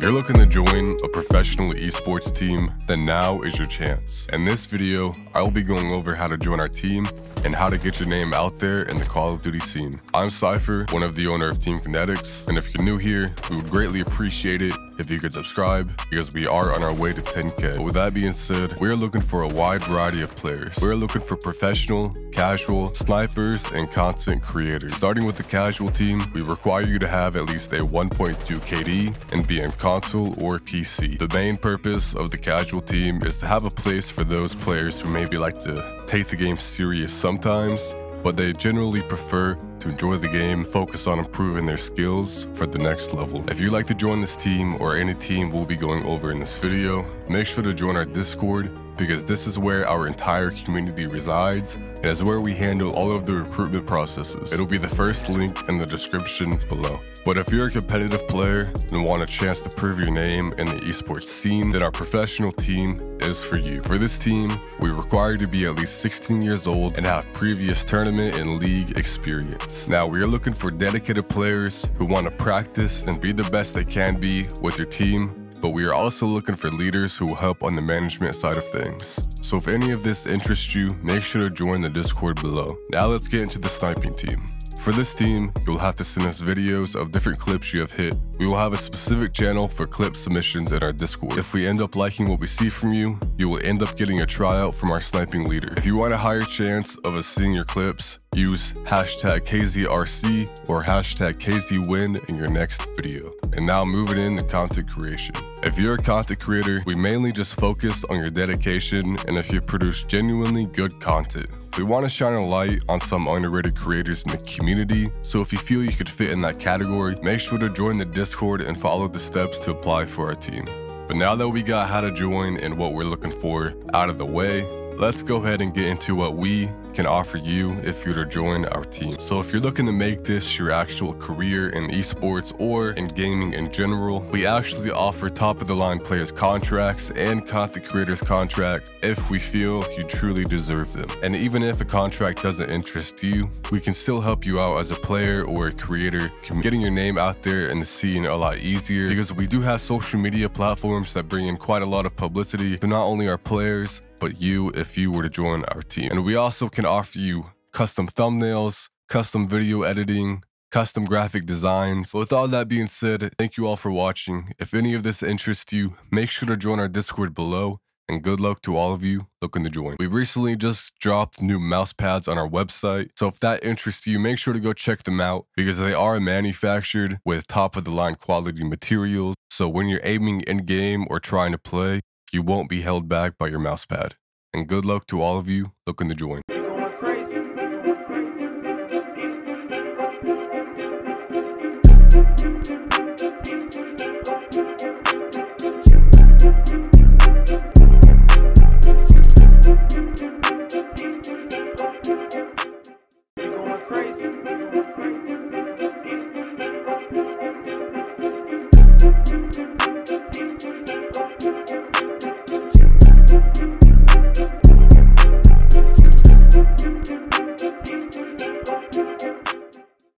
If you're looking to join a professional esports team, then now is your chance. In this video, I will be going over how to join our team and how to get your name out there in the Call of Duty scene. I'm Cypher, one of the owner of Team Kinetics, and if you're new here, we would greatly appreciate it if you could subscribe, because we are on our way to 10K. But with that being said, we are looking for a wide variety of players. We are looking for professional, casual, snipers, and content creators. Starting with the casual team, we require you to have at least a 1.2 KD and be in console or PC. The main purpose of the casual team is to have a place for those players who maybe like to take the game serious sometimes, but they generally prefer to enjoy the game, focus on improving their skills for the next level. If you'd like to join this team or any team we'll be going over in this video, make sure to join our Discord, because this is where our entire community resides and is where we handle all of the recruitment processes. It'll be the first link in the description below. But if you're a competitive player and want a chance to prove your name in the esports scene, then our professional team is for you. For this team, we require you to be at least 16 years old and have previous tournament and league experience. Now, we are looking for dedicated players who want to practice and be the best they can be with your team, but we are also looking for leaders who will help on the management side of things. So if any of this interests you, make sure to join the Discord below. Now let's get into the sniping team. For this team, you'll have to send us videos of different clips you have hit. We will have a specific channel for clip submissions in our Discord. If we end up liking what we see from you will end up getting a tryout from our sniping leader. If you want a higher chance of us seeing your clips, use hashtag KZRC or hashtag KZWin in your next video. And now moving into content creation. If you're a content creator, we mainly just focus on your dedication and if you produce genuinely good content. We want to shine a light on some underrated creators in the community, so if you feel you could fit in that category, make sure to join the Discord and follow the steps to apply for our team. But now that we got how to join and what we're looking for out of the way, let's go ahead and get into what we can offer you if you're to join our team. So if you're looking to make this your actual career in esports or in gaming in general, we actually offer top of the line players contracts and content creators contract if we feel you truly deserve them. And even if a contract doesn't interest you, we can still help you out as a player or a creator, getting your name out there in the scene a lot easier, because we do have social media platforms that bring in quite a lot of publicity to not only our players, but you if you were to join our team. And we also can offer you custom thumbnails, custom video editing, custom graphic designs. But with all that being said, thank you all for watching. If any of this interests you, make sure to join our Discord below, and good luck to all of you looking to join. We recently just dropped new mouse pads on our website, so if that interests you, make sure to go check them out, because they are manufactured with top of the line quality materials. So when you're aiming in game or trying to play, you won't be held back by your mousepad. And good luck to all of you looking to join.